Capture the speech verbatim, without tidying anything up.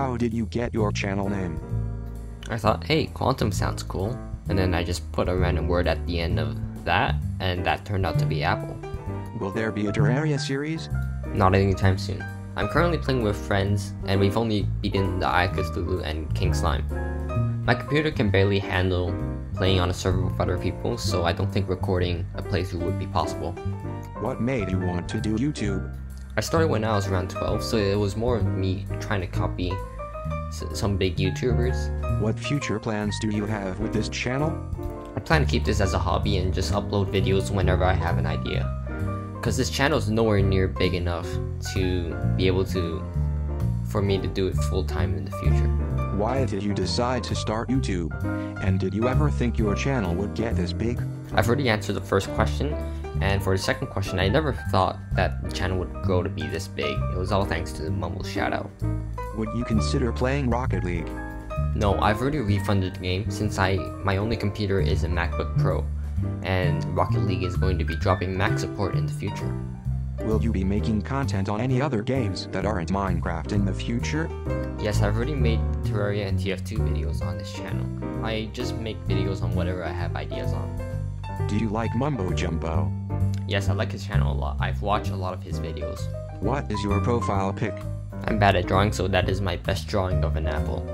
How did you get your channel name? I thought, hey, Quantum sounds cool. And then I just put a random word at the end of that, and that turned out to be Apple. Will there be a Terraria series? Not anytime soon. I'm currently playing with friends, and we've only beaten the Eye of Cthulhu and King Slime. My computer can barely handle playing on a server with other people, so I don't think recording a playthrough would be possible. What made you want to do YouTube? I started when I was around twelve, so it was more of me trying to copy some big YouTubers. What future plans do you have with this channel? I plan to keep this as a hobby and just upload videos whenever I have an idea, because this channel is nowhere near big enough to be able to, for me to do it full time in the future. Why did you decide to start YouTube? And did you ever think your channel would get this big? I've already answered the first question, and for the second question, I never thought that the channel would grow to be this big. It was all thanks to the Mumble shoutout. Would you consider playing Rocket League? No, I've already refunded the game since I my only computer is a MacBook Pro, and Rocket League is going to be dropping Mac support in the future. Will you be making content on any other games that aren't Minecraft in the future? Yes, I've already made Terraria and T F two videos on this channel. I just make videos on whatever I have ideas on. Do you like Mumbo Jumbo? Yes, I like his channel a lot. I've watched a lot of his videos. What is your profile pic? I'm bad at drawing, so that is my best drawing of an apple.